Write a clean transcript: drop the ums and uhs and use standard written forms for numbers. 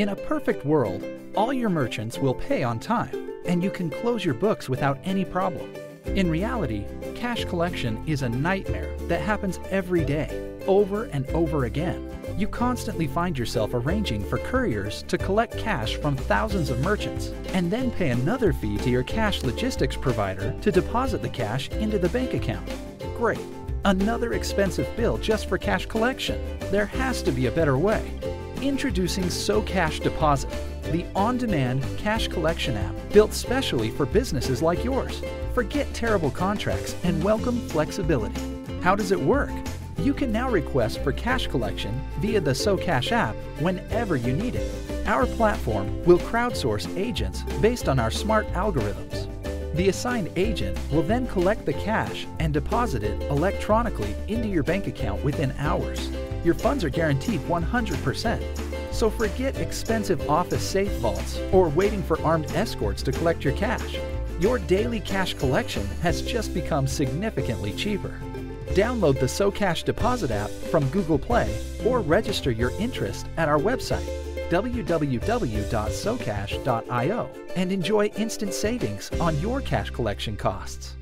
In a perfect world, all your merchants will pay on time, and you can close your books without any problem. In reality, cash collection is a nightmare that happens every day, over and over again. You constantly find yourself arranging for couriers to collect cash from thousands of merchants, and then pay another fee to your cash logistics provider to deposit the cash into the bank account. Great! Another expensive bill just for cash collection. There has to be a better way. Introducing SoCash Deposit, the on-demand cash collection app built specially for businesses like yours. Forget terrible contracts and welcome flexibility. How does it work? You can now request for cash collection via the SoCash app whenever you need it. Our platform will crowdsource agents based on our smart algorithms. The assigned agent will then collect the cash and deposit it electronically into your bank account within hours. Your funds are guaranteed 100%. So forget expensive office safe vaults or waiting for armed escorts to collect your cash. Your daily cash collection has just become significantly cheaper. Download the SoCash Deposit app from Google Play or register your interest at our website, www.socash.io, and enjoy instant savings on your cash collection costs.